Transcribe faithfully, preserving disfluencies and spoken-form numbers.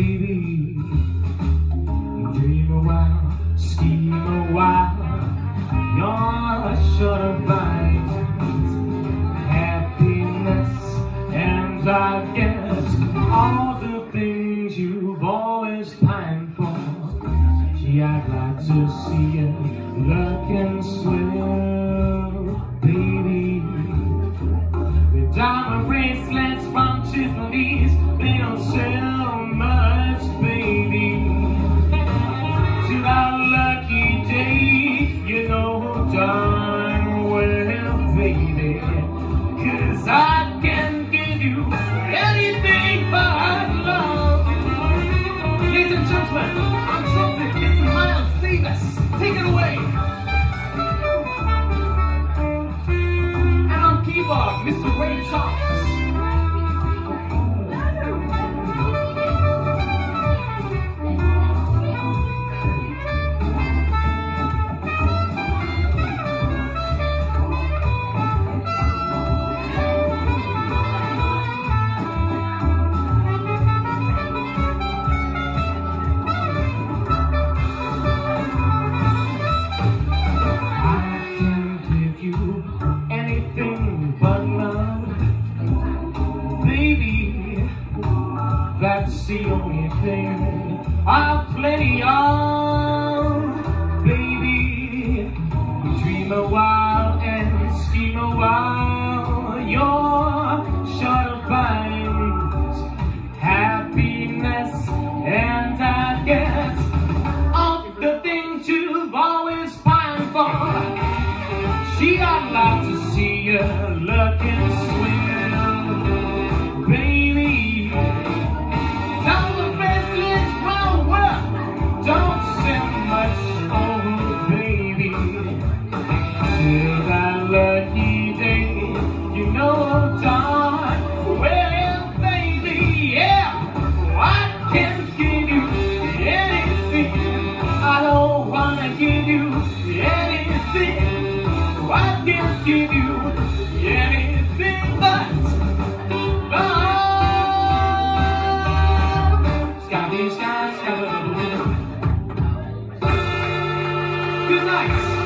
baby. You dream a while, scheme a while, you're a sure find happiness, and I guess all the things you've always pined for. Gee, I'd like to see you look and swim, baby, with diamond bracelets from Tiffany's. They don't sell much, baby. Till our lucky day, you know darn well, baby, cause I can give you anything but love. Ladies and gentlemen, on trumpet, Mister Miles Davis, take it away. And on keyboard, Mister Ray Charles. That's the only thing I've plenty of, baby. You dream a while and scheme a while, you're sure to find happiness, and I guess all the things you've always pined for. Gee, I'd like to see you looking sweet. I can't give you anything but love. Scotty, Scotty, Scotty. Good night.